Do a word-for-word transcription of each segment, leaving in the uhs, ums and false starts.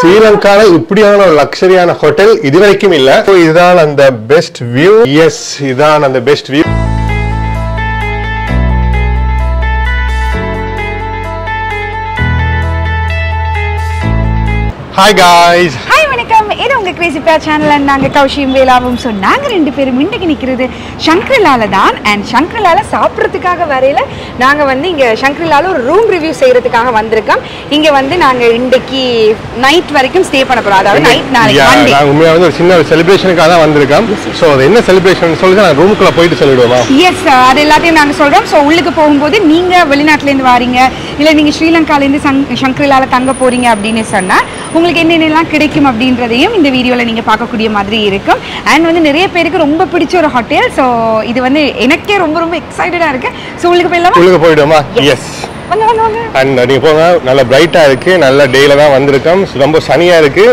Srilanka, Idirakimila Luxury ana Hotel, Idirakimila. So, this is the best view. Yes, this is the best view. Hi guys. Hi, welcome. This is the Crazy Pair channel and I am Kausheem Veerla. So, I am the name of Shankrilaalor and Shankrilaalaasaprotika. We are going to Shankrilaalaor room review. We are going to night and stay here. Night, yeah, Monday. We are going to celebration. So, what celebration is the room? Yes, I am telling you. So, if you go to the Sri Lanka, you will Sri Lanka. உங்களுக்கு கிடைக்கும் அப்படின்றதையும் இந்த வீடியோல நீங்க பார்க்கக்கூடிய மாதிரி இருக்கும் and வந்து நிறைய பேருக்கு ரொம்ப பிடிச்ச ஒரு hotel so இது வந்து எனக்கே ரொம்ப ரொம்ப எக்ஸைட்டடா இருக்கு சோ உங்களுக்கு போய்லாமா உங்களுக்கு போய்டுமா yes வாங்க வாங்க வாங்க and நீங்க போங்க நல்ல பிரைட்டா இருக்கு நல்ல டேல தான் வந்திருக்கோம் ரொம்ப சனியா இருக்கு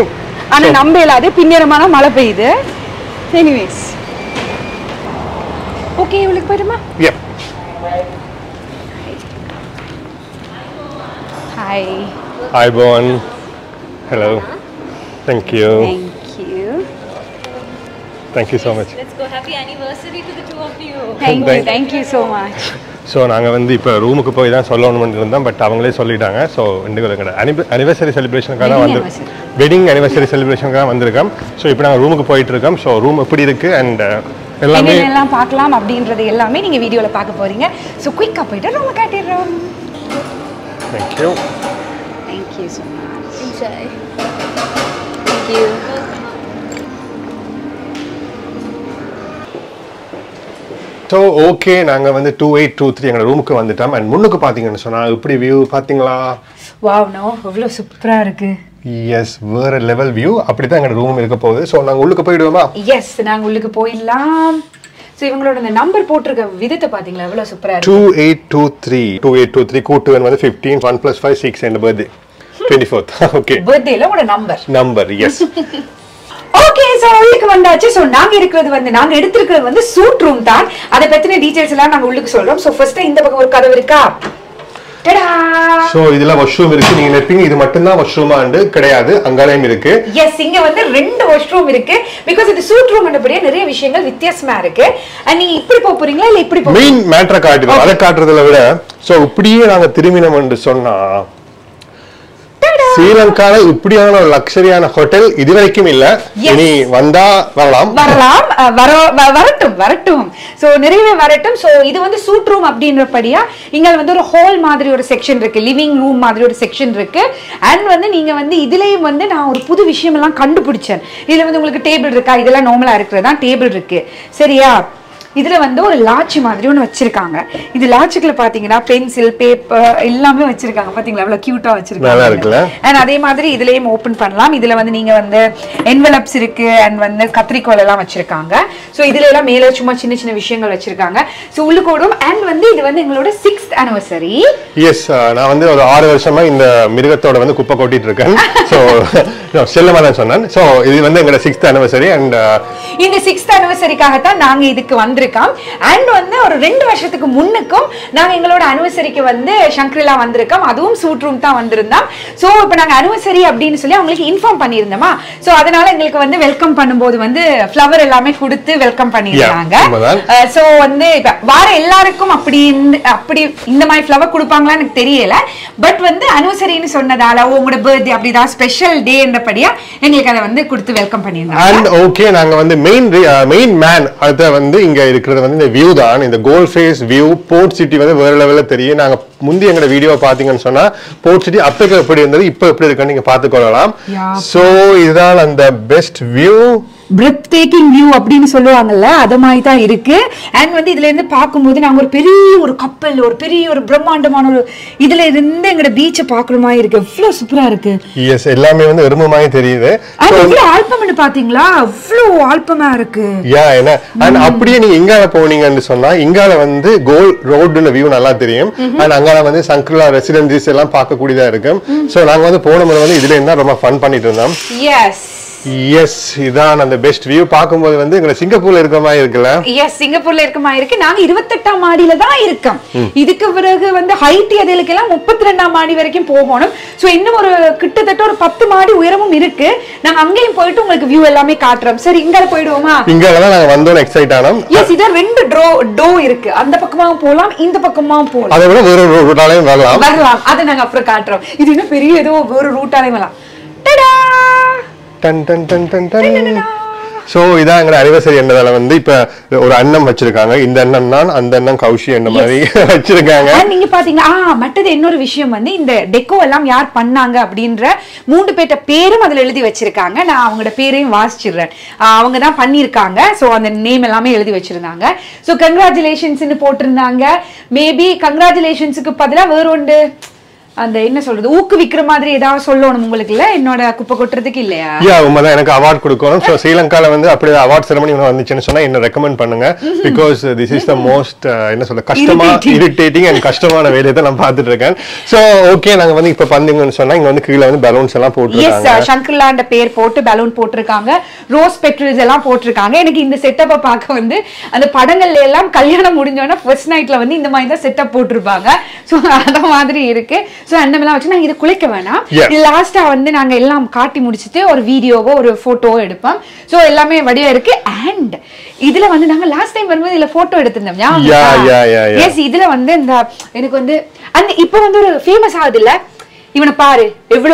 ஆனா நம்ம எல்லாரும் பின்னரமான மழை பெய்யுது anyways okay உங்களுக்கு போய்டுமா yep hi hi bon Hello. Thank you. Thank you. Thank you so much. Let's go. Happy anniversary to the two of you. Thank you. Thank you so much. So, நாங்க வந்து இப்ப ரூமுக்கு போய் தான் சொல்லணும் நினைந்தோம் but அவங்களே சொல்லிட்டாங்க. So, இன்னைக்கு anniversary celebration-க்காக வந்து wedding anniversary celebration-க்காக வந்திருக்கோம். So, இப்போ நாங்க ரூமுக்கு போயிட்டு இருக்கோம். So, room எப்படி இருக்கு and எல்லாமே எல்லாம் பார்க்கலாம் அப்படின்றது எல்லாமே நீங்க வீடியோல பார்க்க போறீங்க. So, quick-ஆ போய்ட்டு ரூம காட்டிறோம். Thank you. Thank you so much. Thank you. So okay, நாங்க வந்து two eight two three எங்க ரூமுக்கு வந்துட்டோம் and முன்னுக்கு பாத்தீங்கன்னா சொன்னா இப்படி view பாத்தீங்களா? Wow, no, அவ்வளவு சூப்பரா இருக்கு. Yes, வேற level view. அப்படிதான் எங்க ரூம் இருக்க போகுது. So நாங்க உள்ளுக்கு போய்டுவோமா? Yes, நாங்க உள்ளுக்கு போய்லாம். So இவங்களோட அந்த நம்பர் போட்டுருக்க விதத்தை பாத்தீங்களா? அவ்வளவு சூப்பரா இருக்கு. two eight two three two eight two three கூட்டுவன் வந்து fifteen one plus five six and birthday. twenty-fourth. Okay. Birthday la oda number. Number, yes. Okay, so ulukku vandaachu. So naanga irukkuradhu vandu naanga eduthirukkuradhu vandu suit room thaan. Adha pathina details ella naanga ulukku solrom. So first indha pakka oru kadavu irukka. Ta-da! So idhila washroom irukku. Neenga neppinga idhu mattum dhaan washroom aandu kedaiyadhu. Angalayum irukku. Yes, inga vandu rendu washroom irukku because idhu suit room annapadiya neriya vishayangal vithyasama irukku. And nee ipdi poporinga illa ipdi poporinga? Main matter kaatidhu. Adha kaatradhula vida so ipdiye naanga thiruminam endu sonna Srilanka is luxury hotel. This is Vanda Varam. Varam, Varatum, Varatum. So, this so, is a suit room. Here is a hall section, living room section. And then you can a table. This is normal. This is a table. This is a large one. Pencil, paper, எல்லாமே cute. And this is open. Envelopes and katrikola. So, this is the sixth anniversary. Yes, I am the So, this is the sixth anniversary. And this is the sixth anniversary. And வந்து ஒரு ரெண்டு வருஷத்துக்கு முன்னக்கும் நாங்க எங்களோட anniversary-க்கு வந்து Shankrila வந்திருக்கோம் அதுவும் suit room தான் வந்திருந்தோம் சோ இப்போ நாங்க anniversary அப்படினு சொல்லி உங்களுக்கு இன்ஃபார்ம் பண்ணிருந்தமா சோ அதனால உங்களுக்கு வந்து வெல்கம் பண்ணும்போது வந்து flower எல்லாமே கொடுத்து வெல்கம் பண்ணிருந்தாங்க சோ வந்து வார எல்லாருக்கும் அப்படி அப்படி இந்த மாதிரி flower கொடுப்பாங்களா எனக்கு தெரியல பட் வந்து anniversary-னு சொன்னதால உங்களோட birthday அப்படிதா special day-ன்றபடியா உங்களுக்கு அத வந்து கொடுத்து வெல்கம் பண்ணிருந்தாங்க and okay நாங்க வந்து main main man அத வந்து இங்க The view தான் இந்த Galle Face view port city வந்து வேற லெவல்ல தெரியும் நாங்க முந்தி எங்க வீடியோ பாத்தீங்கன்னு சொன்னா port city அப்பவே எப்படி இருந்தது இப்போ எப்படி இருக்குன்னு நீங்க பார்த்து கொள்ளலாம் சோ இதுதான் அந்த பெஸ்ட் view breathtaking view அப்படினு சொல்லுவாங்கல்ல அத மாதிரி தான் இருக்கு and வந்து இதுல இருந்து பாக்கும்போது நாங்க ஒரு பெரிய ஒரு கப்பல் ஒரு பெரிய ஒரு பிரம்மாண்டமான ஒரு இதுல இருந்து எங்க பீச் பார்க்குற மாதிரி இருக்கு அவ்ளோ சூப்பரா இருக்கு yes எல்லாமே வந்து எரும மாதிரி தெரியுது அவ்ளோ ஆல்பம்னு பாத்தீங்களா அவ்ளோ ஆல்பமா இருக்கு யா என்ன and அப்படியே நீங்க இங்க போனீங்கன்னு சொன்னா இங்கால வந்து கோல் ரோட்ல view நல்லா தெரியும் and அங்கலாம் வந்து சங்கரிலா ரெசிடென்சிஸ் எல்லாம் பார்க்க கூடியதா இருக்கும் சோ நாங்க வந்து போன முறை வந்து இதுல என்ன ரொம்ப ஃபன் பண்ணிட்டு இருந்தோம் yes Yes, this is the best view. You Singapore. Yes, Singapore. We are in height thirty-two. So, we are going to yes, there are two doors. We are going to go Dun, dun, dun, dun, dun. So, this is our anniversary. Now, we have one annam. This annam naan, and annam Kaushi annam. Yes. And you can see, ah, mattad ennoru vishayam vandu indha deco ellam yaar pannanga abindra moonu peta perum adhula eludhi vechirukanga. Na avangala perayum vaasichirren. Avanga dhaan pannirukanga. So, and the name ellame eludhi vechirundanga. So, congratulations nu potirundanga. Maybe congratulations ku padala vera ondu And the inner soldier, Uku Vikramadri, Solo, and Mulaka, not a Kupakotra. Yeah, Umana and award could come. So, Sri Lanka, the award ceremony on the Chenasana, recommend Pananga because this is the most uh, customer irritating and customer available. So, okay, Nangavani Papanding and Sona, on the Krila and Balloon Sala Porter. Yes, Shankrila and a pair porter, balloon porter Kanga, rose petrels, Ella porter Kanga, and again the setup of Pakande, and the Padana Lelam, Kalyana Mudinjana, first night Lavani, in the mind the setup porter Banga. So, Adamadri. So, I will show you this. Last time, we will show you a video or a photo. So, everything is there. And last time, we will show you a photo. Yeah, yeah, yeah. Yes, this is the... And now, it's famous. Even a pari, every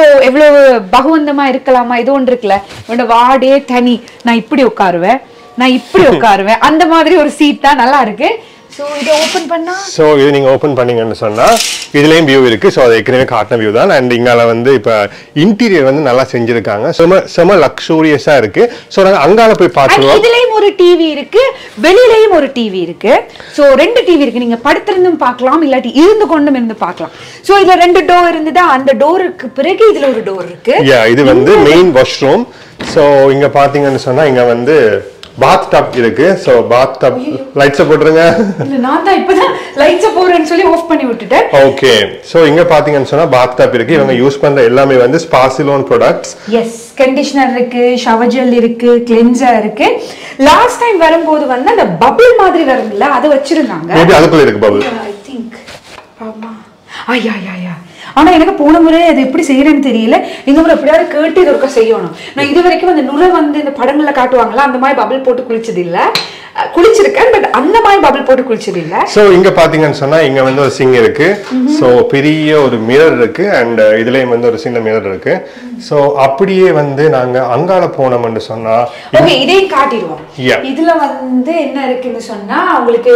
bahu and the Maricala, my don't recla, when a war day, tani, Naipudio carve, Naipudio carve, and the mother or seat than alarge. So, you open panna. So, you can open panning and sonna. This is view irukku. So, the economic heart view dhaan. And ingala vandu ipa interior vandu nalla senjirukanga. Sema sema luxurious ah irukku. So, nanga angala poi paathuvom. And idilayum oru T V irukku. Velilayum oru T V irukku. So, rendu T V irukku. Neenga paduthirundum paakalam illati irundukondum irundhu paakalam. So, idha rendu door irundha andha door ku piragu idhula oru door irukku. Yeah, idu vandu main washroom. So, inga paathinga nu sonna inga vandu bathtub irukku. So bathtub lights up podrunga illa naan da ipo da lights up oren solli off panni vittuten. Okay, so inga paathinga nu sonna bathtub irukku. Ivanga use pandra ellame vandu spa salon products. Yes, conditioner irukku, shower gel irukku, cleanser irukku. Last time varumbodhu vanna the bubble madri varumilla adu vechirunga. Maybe adukulla irukku bubble. Yeah, I think pama ah yeah yeah yeah. ஆனா எனக்கு போன முறை அது எப்படி செய்யறேன்னு தெரியல. இன்னொரு அப்படியே கேட்டி இதர்க்க செய்யணும். நான் இது வரைக்கும் அந்த நுரை வந்து இந்த படங்கள காட்டுவாங்கல அந்த மாதிரி பபிள் போட்டு குளிச்சது இல்ல. குளிச்சிருக்கேன் பட் அந்த மாதிரி பபிள் போட்டு குளிச்சது இல்ல. சோ இங்க பாத்தீங்கன்னா சொன்னா இங்க வந்து ஒரு சிங்க் இருக்கு. சோ பெரிய ஒரு மிரர் இருக்கு and இதுலயும் வந்து ஒரு சின்ன மிரர் இருக்கு. சோ அப்படியே வந்து நாங்க அங்கால போனோம்னு சொன்னா ஓகே இதையும் காட்டிடுவோம். இதுல வந்து என்ன இருக்குன்னு சொன்னா உங்களுக்கு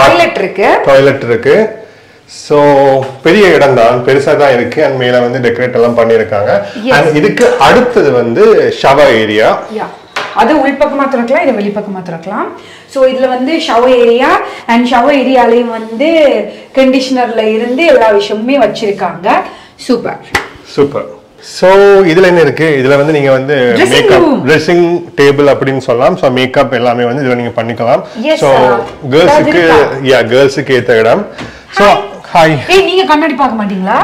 டாய்லெட் இருக்கு. டாய்லெட் இருக்கு. So, பெரிய இடம் தான் பெருசா தான் இருக்கு and மேல வந்து டெக்கரேட் எல்லாம் பண்ணிருக்காங்க and இதுக்கு அடுத்து வந்து ஷவர் ஏரியா அது உள் பக்கமா தரக்கலாம் இது வெளி பக்கமா தரக்கலாம் சோ இதுல வந்து ஷவர் ஏரியா and ஷவர் ஏரியாலயே வந்து கண்டிஷனர்ல இருந்து எல்லா விஷயமுமே வச்சிருக்காங்க சூப்பர் சூப்பர் சோ இதுல என்ன இருக்கு இதுல வந்து நீங்க வந்து மேக்கப் ட்ரெஸிங் டேபிள் அப்படினு சொல்லலாம் சோ மேக்கப் எல்லாமே வந்து இதுல நீங்க பண்ணிக்கலாம் சோ गर्ल्सக்கு யா गर्ल्सக்கு ஏத்த இடம் சோ Hi. Hey, நீங்க கண்ணாடி பார்க்க மாட்டீங்களா?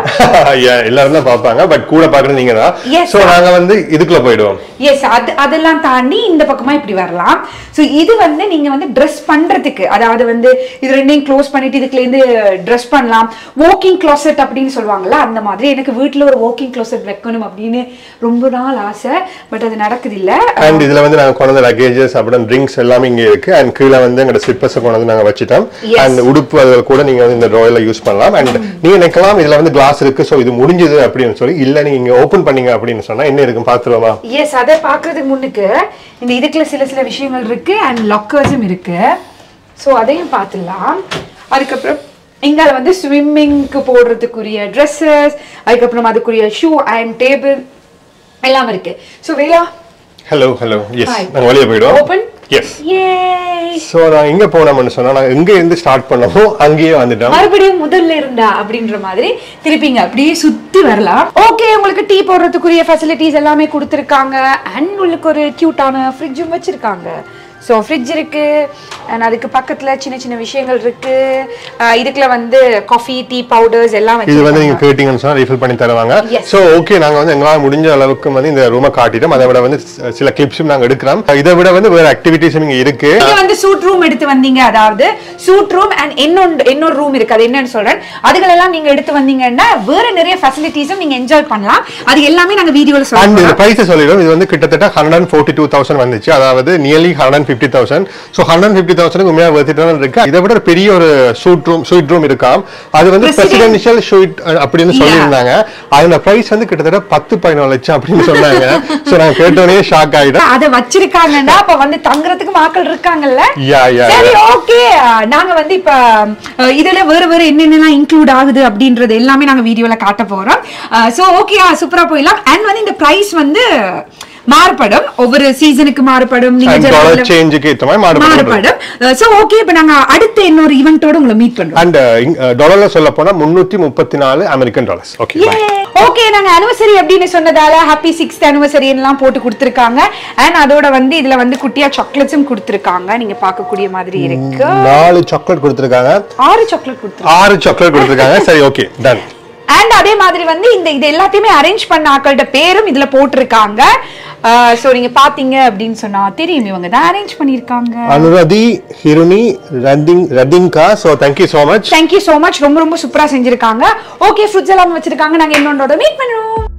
Yeah, எல்லாரும் தான் பாப்பாங்க பட் கூட பார்க்கறது நீங்க தான். சோ நாங்க வந்து இதுக்குள்ள போய்டுவோம். Yes, அது அதெல்லாம் தாண்டி இந்த பக்கமா இப்படி வரலாம். சோ இது வந்து நீங்க வந்து Dress பண்றதுக்கு அதாவது வந்து இது ரெண்டையும் க்ளோஸ் பண்ணிட்டு இதுக்குள்ள இருந்து Dress பண்ணலாம். Walking closet அப்படினு சொல்வாங்கல அந்த மாதிரி எனக்கு வீட்ல ஒரு walking closet வைக்கணும் அப்படினு ரொம்ப நாள் ஆசை பட் அது நடக்குது இல்ல. And இதுல வந்து நாங்க கொண்ட லக்கேजेस அப்புறம் drinks எல்லாமே இங்க இருக்கு and கீழ வந்து எங்க ஸ்லிப்பர்ஸ் கொண்டு நாங்க வச்சிட்டோம். And உடுப்பு அதல கூட நீங்க வந்து இந்த ட்ராயர்ல யூஸ் And நீங்க நிக்கலாம் இதல வந்து கிளாஸ் இருக்கு சோ இது முடிஞ்சது அப்படினு சொல்லி இல்ல நீங்க ஓபன் பண்ணீங்க அப்படினு சொன்னா என்ன இருக்கும் பாத்துறோமா Yes அத பாக்குறதுக்கு முன்னுக்கு இந்த இதுக்குள்ள சில சில விஷயங்கள் இருக்கு and லாக்கர்ஸும் இருக்கு சோ அதையும் பாத்துலாம் அதுக்கு அப்புறம் இங்கால வந்து ஸ்விம்மிங்க்கு போடுறதுக்குரிய Dresses அதுக்கு அப்புறம் அதுக்குரிய shoe and table எல்லாம் இருக்கு சோ வேலா Hello hello yes நான் வெளிய போய்டுவோம் Open Yes Yay So, நான் எங்க போறோம்னு சொன்னா நான் எங்க இருந்து ஸ்டார்ட் பண்ணோமோ அங்கேயே வந்துட்டோம். மறுபடியும் முதல்ல இருந்தா அப்படின்ற மாதிரி திருப்பிங்க அப்படியே சுத்தி வரலாம். ஓகே உங்களுக்கு டீ போடுறதுக்குரிய ஃபெசிலிட்டிஸ் எல்லாமே கொடுத்திருக்காங்க. அண்ட் உங்களுக்கு ஒரு கியூட்டான ஃப்ரிட்ஜும் வச்சிருக்காங்க. So fridge irukku, and adukku pakkathula chinna chinna vishayangal irukku. Idukla vande coffee, tea powders ellam vechu. Idu vande neenga creating na refill panni tharuvanga. So okay, naanga vande engala mudinja alavukku vande indha room kaatidom. Adha vida vande sila clips um naanga edukram. Idha vida vande vera activities um inga irukku. Inga vande suit room eduthu vandinga, adhavadhu suit room and innonu innor room irukku. Adha enna nu solran. Adukala ellam neenga eduthu vandinga na vera neriya facilities um neenga enjoy pannalam. Adhu ellame naanga video la solran. And price sollirom. Idu vande kittathetta one hundred forty-two thousand vanduchu. Adhavadhu nearly one hundred fifty thousand. So one hundred fifty thousand உமயா worth it ஆன இருக்கு. இத விட ஒரு பெரிய ஒரு suite room suite room இருக்காம். அது வந்து பிரசிடென்ஷியல் சூட் அப்படினு சொல்லிருந்தாங்க. அதோட பிரைஸ் வந்து கிட்டத்தட்ட ten to fifteen லட்சம் அப்படினு சொன்னாங்க. சோ நான் கேட்டேனே ஷாக் ஆயிட்டேன். அத வச்சிருக்காங்கடா. அப்ப வந்து தங்கறதுக்கு மாக்கள் இருக்காங்கல்ல. சரி ஓகே. நாங்க வந்து இப்ப இதல வேற வேற என்னென்னலாம் இன்க்ளூட் ஆகுது அப்படின்றது எல்லாமே நாங்க வீடியோல காட்ட போறோம். சோ ஓகே சூப்பரா போயிடலாம். அண்ட் வந்து இந்த பிரைஸ் வந்து மாறுபடும். ஒவ்வொரு சீசனுக்கு மாறுபடும். நீங்க ஜெனரல் சேஞ்சுக்கு ஏத்த மாதிரி மாறுபடும். சோ ஓகே, இப்போ நாங்க அடுத்து இன்னொரு ஈவென்ட்டோட உங்களை மீட் பண்றோம். அண்ட் டாலர்ல சொல்ல போனா three thirty-four American dollars. Okay bye. Okay, நாங்க anniversary அப்படினு சொன்னதால ஹேப்பி sixth anniversary எல்லாம் போட்டு கொடுத்திருக்காங்க. அண்ட் அதோட வந்து இதுல வந்து குட்டியா சாக்லேட்ஸும் கொடுத்திருக்காங்க. நீங்க பார்க்க கூடிய மாதிரி இருக்கு. நாலு சாக்லேட் கொடுத்திருக்காங்க. ஆறு சாக்லேட் கொடுத்திருக்காங்க. ஆறு சாக்லேட் கொடுத்திருக்காங்க. சரி ஓகே டன். And அதே மாதிரி வந்து இந்த இது எல்லாத்தையுமே அரேஞ்ச் பண்ண ஆட்களோட பேரும் இதுல போட்டுருக்காங்க. சோ நீங்க பாத்தீங்க அப்படினு சொன்னா தெரியும் இவங்க தான் அரேஞ்ச் பண்ணிருக்காங்க. Anuradhi, Hiruni, Randhing, Rathinga. So thank you so much. Thank you so much. ரொம்ப ரொம்ப சூப்பரா செஞ்சிருக்காங்க. ஓகே, ஃபுட்ஸ் எல்லாம் வச்சிருக்காங்க. நாங்க இன்னொன்னோட மீட் பண்ணுவோம்.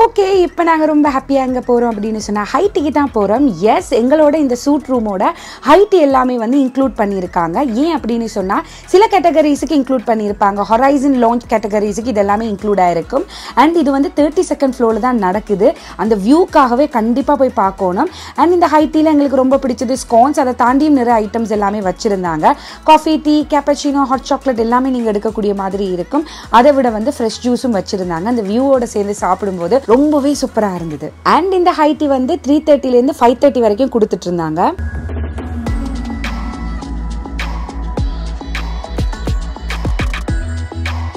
ஓகே, இப்போ நாங்கள் ரொம்ப ஹாப்பியாக எங்கே போகிறோம் அப்படின்னு சொன்னால் ஹைட்டிக்கு தான் போகிறோம். எஸ், எங்களோட இந்த சூட் ரூமோட ஹைட்டு எல்லாமே வந்து இன்க்ளூட் பண்ணியிருக்காங்க. ஏன் அப்படின்னு சொன்னால் சில கேட்டகரிஸுக்கு இன்க்ளூட் பண்ணியிருப்பாங்க. ஹொரைசன் லான்ச் கேட்டகரிஸுக்கு இது எல்லாமே இன்க்ளூட் ஆகிருக்கும். அண்ட் இது வந்து தேர்ட்டி செகண்ட் ஃப்ளோரில் தான் நடக்குது. அந்த வியூக்காகவே கண்டிப்பாக போய் பார்க்கணும். அண்ட் இந்த ஹைட்டியில் எங்களுக்கு ரொம்ப பிடிச்சது ஸ்கான்ஸ். அதை தாண்டியும் நிறைய ஐட்டம்ஸ் எல்லாமே வச்சுருந்தாங்க. Coffee, tea, cappuccino, hot chocolate எல்லாமே நீங்கள் எடுக்கக்கூடிய மாதிரி இருக்கும். அதை விட வந்து ஃப்ரெஷ் ஜூஸும் வச்சுருந்தாங்க. அந்த வியூவோட சேர்ந்து சாப்பிடும்போது ரொம்பவே சூப்பரா இருந்தது. அண்ட் இந்த ஹைட்டி வந்து த்ரீ தேர்ட்டில இருந்து ஃபைவ் தேர்ட்டி வரைக்கும் கொடுத்துட்டு இருந்தாங்க.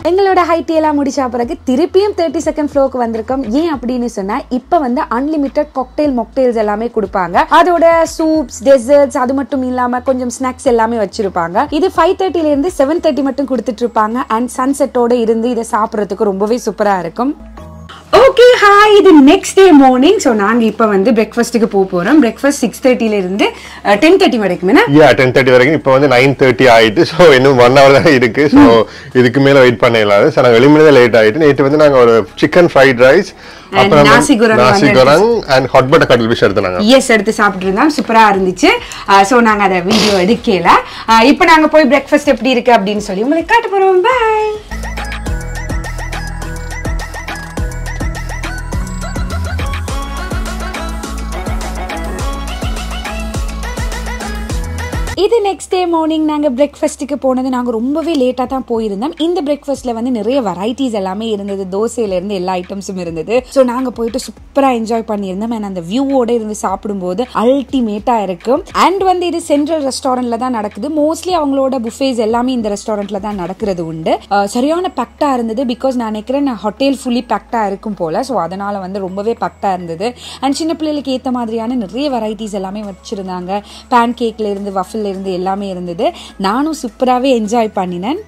எங்களோட ஹைட்டி எல்லாம் முடிச்ச பிறகு திருப்பியும் தேர்ட்டி செகண்ட் ஃப்ளோக்கு வந்திருக்கோம். ஏன் அப்படின்னு சொன்னா இப்போ வந்து அன்லிமிட்டட் காக்டெயில் மொக்டெயில்ஸ் எல்லாமே கொடுப்பாங்க. அதோட சூப்ஸ், டெசர்ட்ஸ், அது மட்டும் இல்லாம கொஞ்சம் ஸ்நாக்ஸ் எல்லாமே வச்சிருப்பாங்க. இது ஃபைவ் தேர்ட்டில இருந்து செவன் தேர்ட்டி மட்டும் கொடுத்துட்டு இருப்பாங்க. அண்ட் சன்செட்டோட இருந்து இதை சாப்பிட்றதுக்கு ரொம்பவே சூப்பரா இருக்கும். ஓகே ஹாய், இது நெக்ஸ்ட் டே மார்னிங். ஸோ நாங்கள் இப்போ வந்து பிரேக்ஃபாஸ்ட்டுக்கு போக போகிறோம். பிரேக்ஃபாஸ்ட் சிக்ஸ் தேர்ட்டிலேருந்து டென் தேர்ட்டி வரைக்கும். யா டென் தேர்ட்டி வரைக்கும். இப்போ வந்து நைன் தேர்ட்டி ஆகிட்டு. ஸோ இன்னும் ஒன் ஹவர் தான் இருக்குது. ஸோ இதுக்கு மேலே வெயிட் பண்ண இல்லாது. ஸோ நாங்கள் வெளிமணிதான் லேட் ஆகிட்டு. நேற்று வந்து நாங்கள் ஒரு சிக்கன் ஃப்ரைட் ரைஸ் எடுத்து சாப்பிட்டு இருந்தோம். சூப்பரா இருந்துச்சு. ஸோ நாங்கள் அதை வீடியோ எடுக்கல. இப்போ நாங்கள் போய் பிரேக்ஃபாஸ்ட் எப்படி இருக்கு அப்படின்னு சொல்லி உங்களுக்கு காட்ட போகிறோம். பாய். இது நெக்ஸ்ட் டே மார்னிங். நாங்கள் பிரேக்ஃபாஸ்ட்டுக்கு போனது நாங்கள் ரொம்பவே லேட்டாக தான் போயிருந்தோம். இந்த பிரேக்ஃபாஸ்ட்டில் வந்து நிறைய வெரைட்டிஸ் எல்லாமே இருந்தது. தோசையிலேருந்து எல்லா ஐட்டம்ஸும் இருந்தது. ஸோ நாங்கள் போயிட்டு சூப்பராக என்ஜாய் பண்ணியிருந்தோம். அண்ட் அந்த வியூவோடு இருந்து சாப்பிடும்போது அல்டிமேட்டாக இருக்கும். அண்ட் வந்து இது சென்ட்ரல் ரெஸ்டாரண்ட்டில் தான் நடக்குது. மோஸ்ட்லி அவங்களோட புஃபேஸ் எல்லாமே இந்த ரெஸ்டாரண்ட்டில் தான் நடக்கிறது உண்டு. சரியான பேக்டாக இருந்தது. பிகாஸ் நான் நினைக்கிறேன் நான் ஹோட்டல் ஃபுல்லி பேக்டாக இருக்கும் போல். ஸோ அதனால் வந்து ரொம்பவே பேக்டாக இருந்தது. அண்ட் சின்ன பிள்ளைகளுக்கு ஏற்ற மாதிரியான நிறைய வெரைட்டிஸ் எல்லாமே வச்சுருந்தாங்க. பேன் கேக்கில் இருந்து வஃபில் இருந்து எல்லாமே இருந்தது. நானும் சூப்பராகவே என்ஜாய் பண்ணினேன்.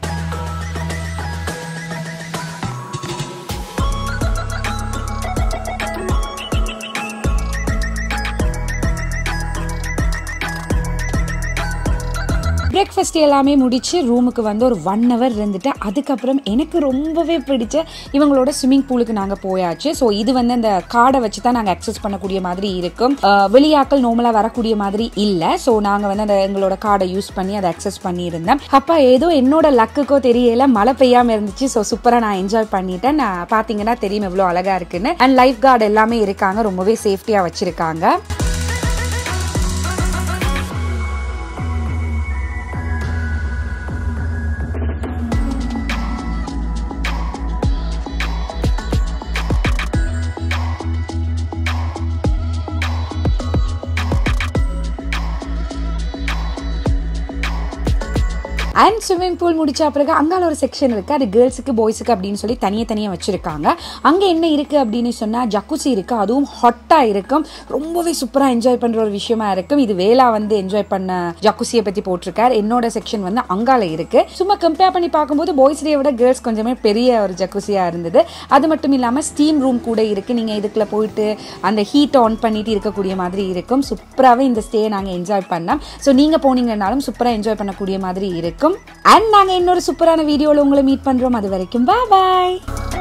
breakfast எல்லாமே முடிச்சு ரூமுக்கு வந்து ஒரு one hour இருந்துட்டு அதுக்கு அப்புறம் எனக்கு ரொம்பவே பிடிச்ச இவங்களோட ஸ்விமிங் பூலுக்கு நாங்க போயாச்சு. சோ இது வந்து அந்த கார்டை வச்சு தான் நாங்க access பண்ணக்கூடிய மாதிரி இருக்கும். வெளியாட்கள் நார்மலா வரக்கூடிய மாதிரி இல்ல. சோ நாங்க வந்து அந்த எங்களோட கார்டை யூஸ் பண்ணி அதை access பண்ணி இருந்தோம். அப்ப ஏதோ என்னோட லக்குக்கோ தெரியல மழை பெய்யாம இருந்துச்சு. சோ சூப்பரா நான் என்ஜாய் பண்ணிட்டேன். நான் பாத்தீங்கன்னா தெரியும் எவ்வளவு அழகா இருக்குன்னு. அண்ட் லைஃப் கார்டு எல்லாமே இருக்காங்க. ரொம்பவே சேஃப்டியா வச்சிருக்காங்க. And swimming pool முடிச்சா பிறகு அங்கால ஒரு செக்ஷன் இருக்கு. அது கேர்ள்ஸுக்கு பாய்ஸுக்கு அப்படின்னு சொல்லி தனியாக தனியாக வச்சிருக்காங்க. அங்கே என்ன இருக்கு அப்படின்னு சொன்னா ஜக்குசி இருக்கு. அதுவும் ஹாட்டா இருக்கும். ரொம்பவே சூப்பரா என்ஜாய் பண்ற ஒரு விஷயமா இருக்கும். இது வேலா வந்து என்ஜாய் பண்ண ஜக்குசியை பத்தி போட்டிருக்காரு. என்னோட செக்ஷன் வந்து அங்கால இருக்கு. சும்மா கம்பேர் பண்ணி பார்க்கும்போது பாய்ஸ் டே விட கேர்ள்ஸ் கொஞ்சமே பெரிய ஒரு ஜக்குசியா இருந்தது. அது மட்டும் இல்லாம ஸ்டீம் ரூம் கூட இருக்கு. நீங்க இதுக்குள்ள போயிட்டு அந்த ஹீட் ஆன் பண்ணிட்டு இருக்கக்கூடிய மாதிரி இருக்கும். சூப்பராகவே இந்த ஸ்டே நாங்கள் என்ஜாய் பண்ணோம். ஸோ நீங்க போனீங்கன்னாலும் சூப்பரா என்ஜாய் பண்ணக்கூடிய மாதிரி இருக்கும். And நாங்க இன்னொரு சூப்பரான வீடியோல உங்களை மீட் பண்றோம். அது வரைக்கும் பாய் பாய்.